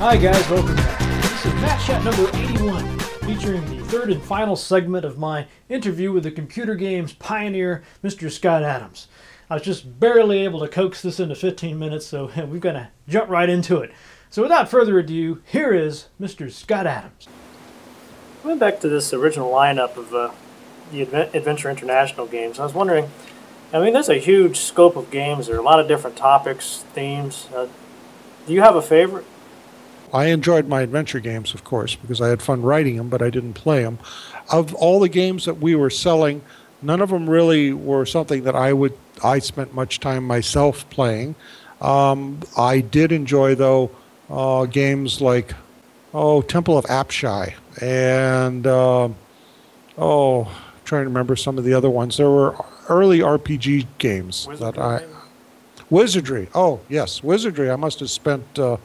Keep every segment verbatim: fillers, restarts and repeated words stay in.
Hi guys, welcome back. This is Matt Chat number eighty-one, featuring the third and final segment of my interview with the computer games pioneer, Mister Scott Adams. I was just barely able to coax this into fifteen minutes, so we've got to jump right into it. So without further ado, here is Mister Scott Adams. I went back to this original lineup of uh, the Advent Adventure International games. I was wondering, I mean, there's a huge scope of games. There are a lot of different topics, themes. Uh, do you have a favorite? I enjoyed my adventure games, of course, because I had fun writing them, but I didn't play them. Of all the games that we were selling, none of them really were something that I would I spent much time myself playing. Um, I did enjoy, though, uh, games like, oh, Temple of Apshai, and, uh, oh, I'm trying to remember some of the other ones. There were early R P G games Wizardry. that I... Wizardry. Oh, yes, Wizardry. I must have spent uh,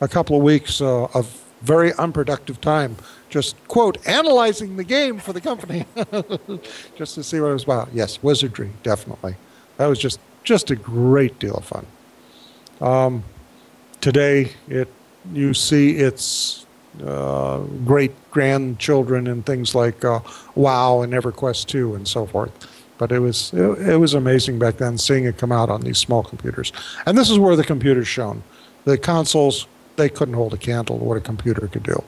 a couple of weeks uh, of very unproductive time just, quote, analyzing the game for the company just to see what it was about. Yes, Wizardry, definitely. That was just, just a great deal of fun. Um, today, it you see its uh, great-grandchildren in things like uh, WoW and EverQuest two and so forth. But it was, it, it was amazing back then seeing it come out on these small computers. And this is where the computer's shone. The consoles, they couldn't hold a candle to what a computer could do.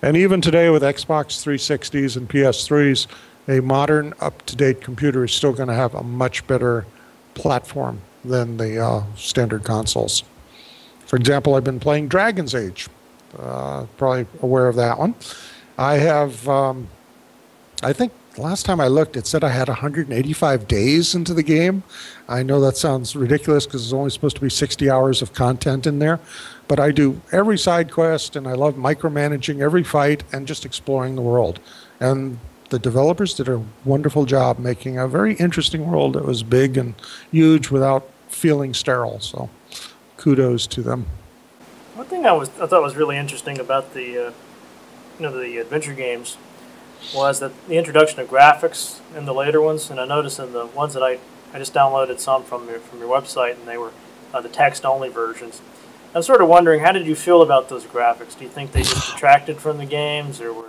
And even today with Xbox three sixties and P S threes, a modern, up-to-date computer is still going to have a much better platform than the uh, standard consoles. For example, I've been playing Dragon's Age. Uh, probably aware of that one. I have, um, I think last time I looked, it said I had one hundred eighty-five days into the game. I know that sounds ridiculous because there's only supposed to be sixty hours of content in there. But I do every side quest, and I love micromanaging every fight and just exploring the world. And the developers did a wonderful job making a very interesting world that was big and huge without feeling sterile. So kudos to them. One thing I was I thought was really interesting about the uh, you know the adventure games was that the introduction of graphics in the later ones, and I noticed in the ones that I I just downloaded some from your, from your website, and they were uh, the text only versions. I'm sort of wondering, how did you feel about those graphics? Do you think they just detracted from the games, or were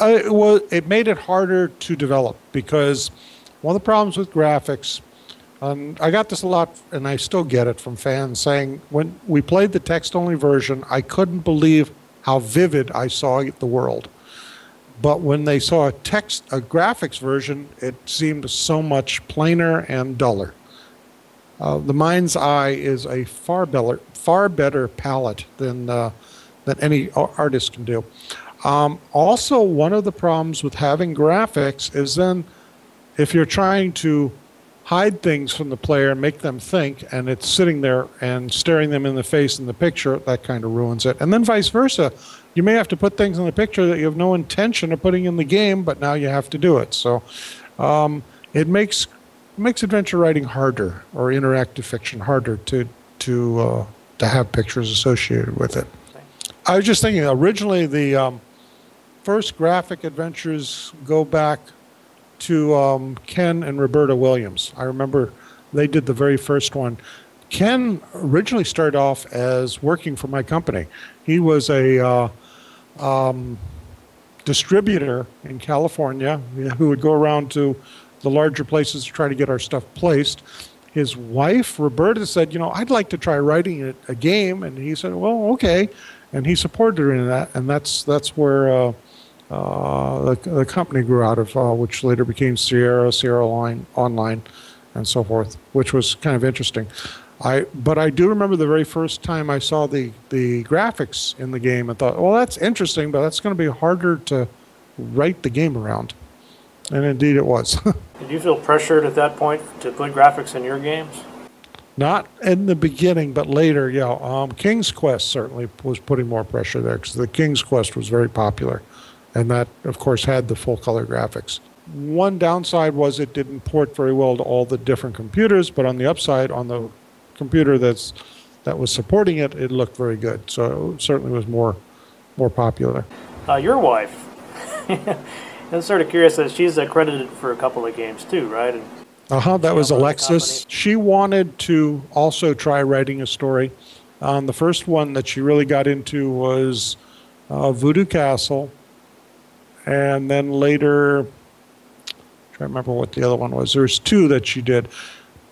I, well, it made it harder to develop because one of the problems with graphics, um, I got this a lot, and I still get it from fans saying, when we played the text-only version, I couldn't believe how vivid I saw the world. But when they saw a text, a graphics version, it seemed so much plainer and duller. Uh, the mind's eye is a far better, far better palette than uh, than any artist can do. Um, also, one of the problems with having graphics is then if you're trying to hide things from the player, make them think, and it's sitting there and staring them in the face in the picture, that kind of ruins it. And then vice versa. You may have to put things in the picture that you have no intention of putting in the game, but now you have to do it. So um, it makes makes adventure writing harder, or interactive fiction harder to, to, uh, to have pictures associated with it. I was just thinking, originally the... Um, First graphic adventures go back to um, Ken and Roberta Williams. I remember they did the very first one. Ken originally started off as working for my company. He was a uh, um, distributor in California who would go around to the larger places to try to get our stuff placed. His wife, Roberta, said, you know, I'd like to try writing a game. And he said, well, okay. And he supported her in that. And that's, that's where... Uh, Uh, the, the company grew out of, uh, which later became Sierra, Sierra Online, Online, and so forth, which was kind of interesting. I, but I do remember the very first time I saw the, the graphics in the game and thought, well, that's interesting, but that's going to be harder to write the game around. And indeed it was. Did you feel pressured at that point to put graphics in your games? Not in the beginning, but later, yeah. Um, King's Quest certainly was putting more pressure there because the King's Quest was very popular. And that, of course, had the full-color graphics. One downside was it didn't port very well to all the different computers, but on the upside, on the computer that's that was supporting it, it looked very good. So it certainly was more more popular. Uh, your wife. I was sort of curious that she's accredited for a couple of games too, right? And uh-huh, that was Alexis. She wanted to also try writing a story. Um, the first one that she really got into was uh, Voodoo Castle. And then later, I'm trying to remember what the other one was. There's two that she did.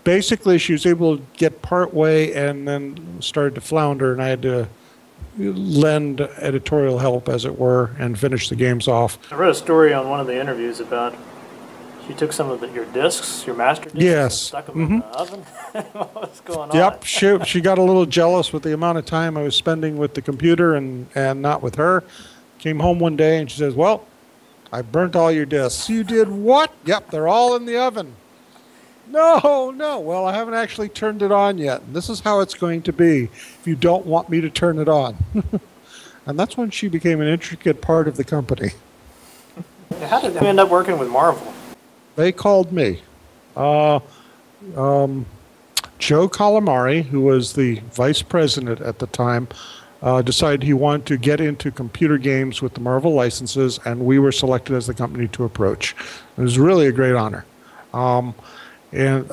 Basically, she was able to get partway and then started to flounder, and I had to lend editorial help, as it were, and finish the games off. I read a story on one of the interviews about you took some of the, your discs, your master discs, yes, and stuck them mm-hmm. in the oven. What's going yep. on? Yep, she, she got a little jealous with the amount of time I was spending with the computer and, and not with her. Came home one day and she says, well, I burnt all your discs. You did what? Yep, they're all in the oven. No, no. Well, I haven't actually turned it on yet. And this is how it's going to be if you don't want me to turn it on. And that's when she became an intricate part of the company. How did you end up working with Marvel? They called me. Uh, um, Joe Calamari, who was the vice president at the time, uh, decided he wanted to get into computer games with the Marvel licenses, and we were selected as the company to approach. It was really a great honor. Um, and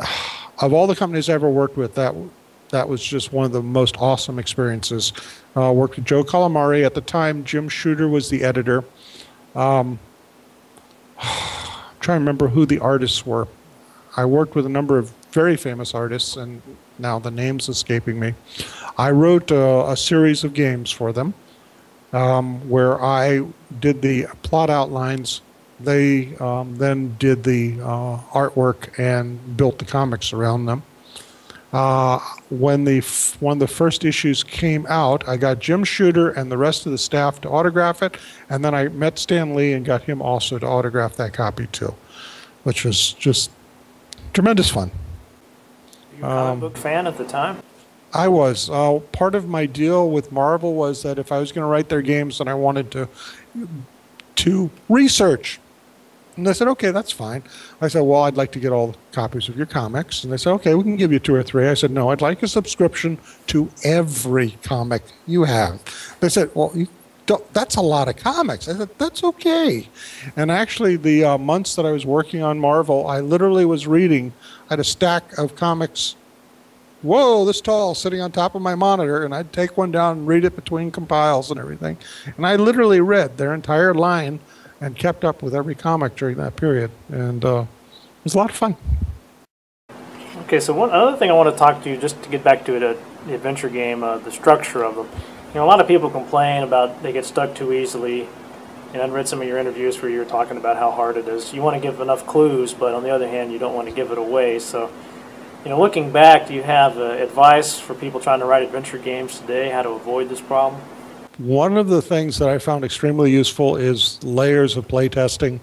of all the companies I ever worked with, that that was just one of the most awesome experiences. I uh, worked with Joe Calamari. At the time, Jim Shooter was the editor. Um trying to remember who the artists were. I worked with a number of very famous artists, and now the name's escaping me. I wrote a, a series of games for them um, where I did the plot outlines. They um, then did the uh, artwork and built the comics around them. Uh, when the f one of the first issues came out, I got Jim Shooter and the rest of the staff to autograph it, and then I met Stan Lee and got him also to autograph that copy too, which was just tremendous fun. Were you a comic um, book fan at the time? I was. Uh, part of my deal with Marvel was that if I was going to write their games, then I wanted to to research. And they said, okay, that's fine. I said, well, I'd like to get all the copies of your comics. And they said, okay, we can give you two or three. I said, no, I'd like a subscription to every comic you have. They said, well, you don't, that's a lot of comics. I said, that's okay. And actually, the uh, months that I was working on Marvel, I literally was reading. I had a stack of comics, whoa, this tall, sitting on top of my monitor, and I'd take one down and read it between compiles and everything. And I literally read their entire line and kept up with every comic during that period, and uh, it was a lot of fun. Okay, so one other thing I want to talk to you, just to get back to it, uh, the adventure game, uh, the structure of them. You know, a lot of people complain about they get stuck too easily, and I've read some of your interviews where you were talking about how hard it is. You want to give enough clues, but on the other hand, you don't want to give it away. So, you know, looking back, do you have uh, advice for people trying to write adventure games today, how to avoid this problem? One of the things that I found extremely useful is layers of playtesting.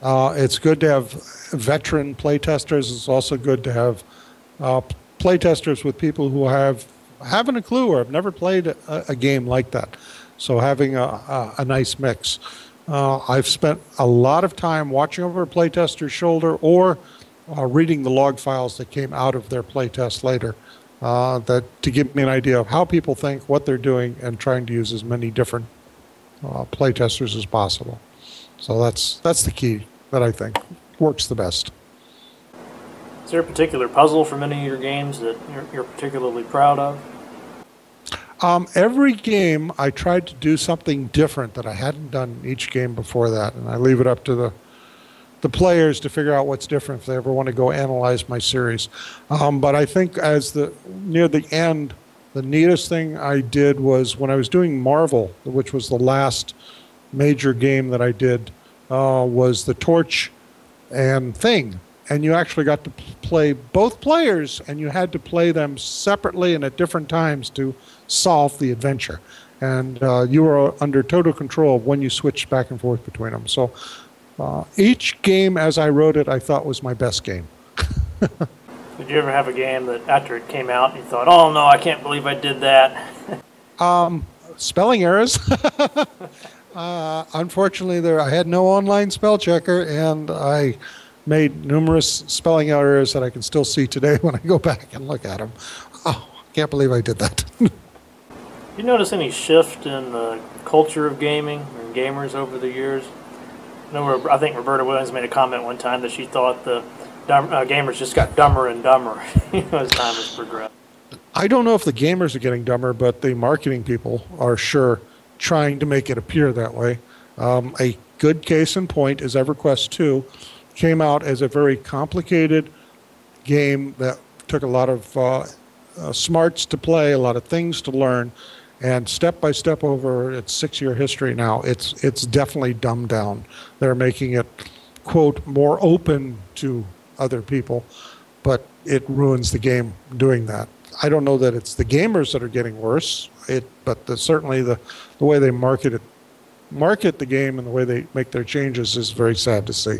Uh, it's good to have veteran playtesters. It's also good to have uh, playtesters with people who have, haven't a clue or have never played a, a game like that. So having a, a, a nice mix. Uh, I've spent a lot of time watching over a playtester's shoulder or uh, reading the log files that came out of their playtest later. Uh, that to give me an idea of how people think, what they're doing, and trying to use as many different uh, playtesters as possible. So that's that's the key that I think works the best. Is there a particular puzzle from any of your games that you're, you're particularly proud of? Um, every game I tried to do something different that I hadn't done in each game before that, and I leave it up to the the players to figure out what's different if they ever want to go analyze my series. Um, but I think as the near the end, the neatest thing I did was when I was doing Marvel, which was the last major game that I did, uh, was the Torch and Thing. And you actually got to play both players, and you had to play them separately and at different times to solve the adventure. And uh, you were under total control of when you switched back and forth between them. So. Uh, each game as I wrote it, I thought was my best game. Did you ever have a game that after it came out, you thought, oh no, I can't believe I did that? um, spelling errors. uh, unfortunately, there I had no online spell checker, and I made numerous spelling errors that I can still see today when I go back and look at them. Oh, Can't believe I did that. You notice any shift in the culture of gaming or gamers over the years? I, know, I think Roberta Williams made a comment one time that she thought the dumb, uh, gamers just got dumber and dumber as time has progressed. I don't know if the gamers are getting dumber, but the marketing people are sure trying to make it appear that way. Um, a good case in point is EverQuest two came out as a very complicated game that took a lot of uh, uh, smarts to play, a lot of things to learn. And step by step over its six-year history now, it's it's definitely dumbed down. They're making it, quote, more open to other people, but it ruins the game doing that. I don't know that it's the gamers that are getting worse, it, but the, certainly the, the way they market it, market the game and the way they make their changes is very sad to see.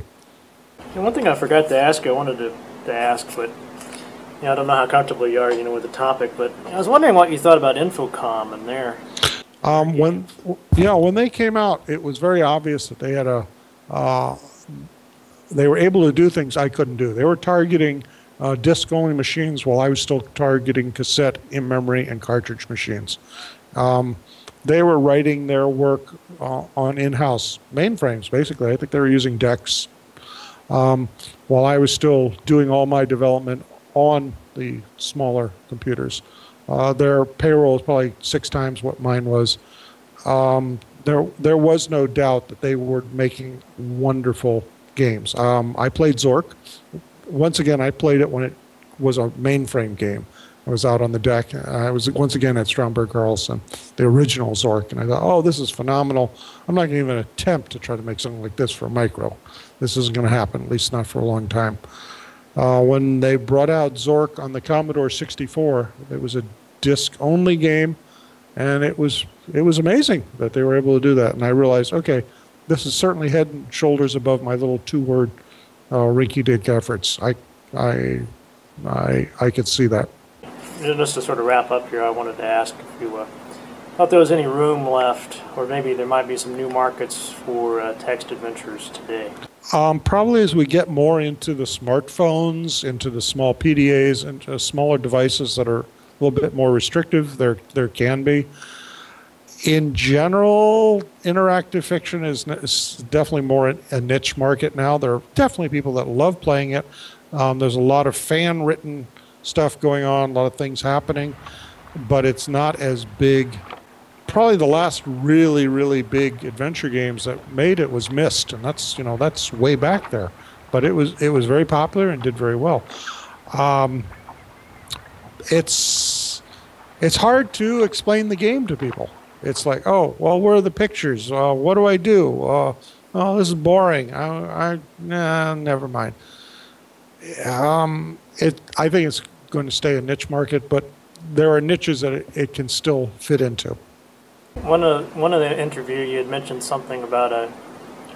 And one thing I forgot to ask, I wanted to, to ask, but you know, I don't know how comfortable you are, you know, with the topic, but I was wondering what you thought about Infocom and their. Um, when, you know, when they came out, it was very obvious that they had a, uh, they were able to do things I couldn't do. They were targeting uh, disc-only machines while I was still targeting cassette, in-memory, and cartridge machines. Um, they were writing their work uh, on in-house mainframes, basically. I think they were using D E X um, while I was still doing all my development on the smaller computers. Uh, their payroll is probably six times what mine was. Um, there, there was no doubt that they were making wonderful games. Um, I played Zork. Once again, I played it when it was a mainframe game. I was out on the deck. I was once again at Stromberg Carlson, the original Zork, and I thought, oh, this is phenomenal. I'm not going to even attempt to try to make something like this for micro. This isn't going to happen, at least not for a long time. Uh, when they brought out Zork on the Commodore sixty-four, it was a disc-only game, and it was it was amazing that they were able to do that. And I realized, okay, this is certainly head and shoulders above my little two-word uh, rinky-dink efforts. I, I, I, I could see that. Just to sort of wrap up here, I wanted to ask if you uh, thought there was any room left, or maybe there might be some new markets for uh, text adventures today. Um, probably as we get more into the smartphones, into the small P D As, into smaller devices that are a little bit more restrictive, there there can be. In general, interactive fiction is, is definitely more a niche market now. There are definitely people that love playing it. Um, there's a lot of fan-written stuff going on, a lot of things happening, but it's not as big. Probably the last really, really big adventure games that made it was Myst, and that's you know that's way back there, but it was it was very popular and did very well. Um, it's it's hard to explain the game to people. It's like, oh, well, where are the pictures? Uh, what do I do? Uh, oh, this is boring. I, I nah, never mind. Um, it I think it's going to stay a niche market, but there are niches that it, it can still fit into. One of one of the interview you had mentioned something about a,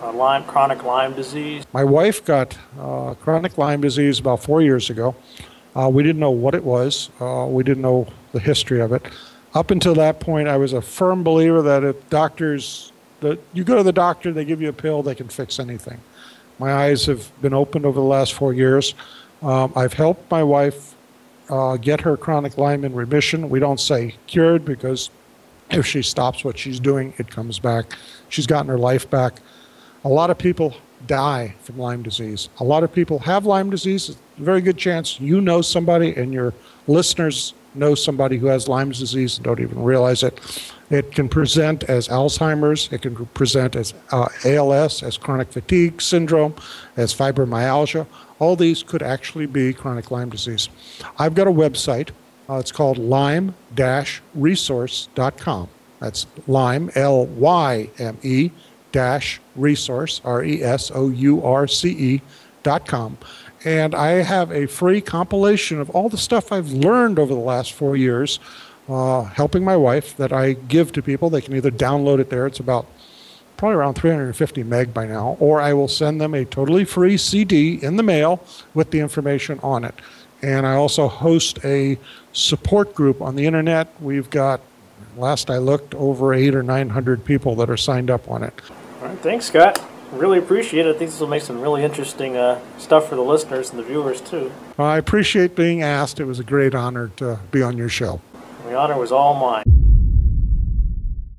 a Lyme, chronic Lyme disease. My wife got uh, chronic Lyme disease about four years ago. Uh, we didn't know what it was. Uh, we didn't know the history of it. Up until that point, I was a firm believer that if doctors, that you go to the doctor, they give you a pill, they can fix anything. My eyes have been opened over the last four years. Um, I've helped my wife uh, get her chronic Lyme in remission. We don't say cured because if she stops what she's doing, it comes back. She's gotten her life back. A lot of people die from Lyme disease. A lot of people have Lyme disease. It's a very good chance you know somebody and your listeners know somebody who has Lyme disease and don't even realize it. It can present as Alzheimer's. It can present as uh, A L S, as chronic fatigue syndrome, as fibromyalgia. All these could actually be chronic Lyme disease. I've got a website. Uh, it's called lime dash resource dot com. That's lime, L Y M E, dash resource, R E S O U R C E, dot com. And I have a free compilation of all the stuff I've learned over the last four years, uh, helping my wife, that I give to people. They can either download it there. It's about probably around three hundred fifty meg by now. Or I will send them a totally free C D in the mail with the information on it. And I also host a support group on the internet. We've got, last I looked, over eight or nine hundred people that are signed up on it. All right, thanks, Scott. really appreciate it. I think this will make some really interesting uh, stuff for the listeners and the viewers, too. Well, I appreciate being asked. It was a great honor to be on your show. The honor was all mine.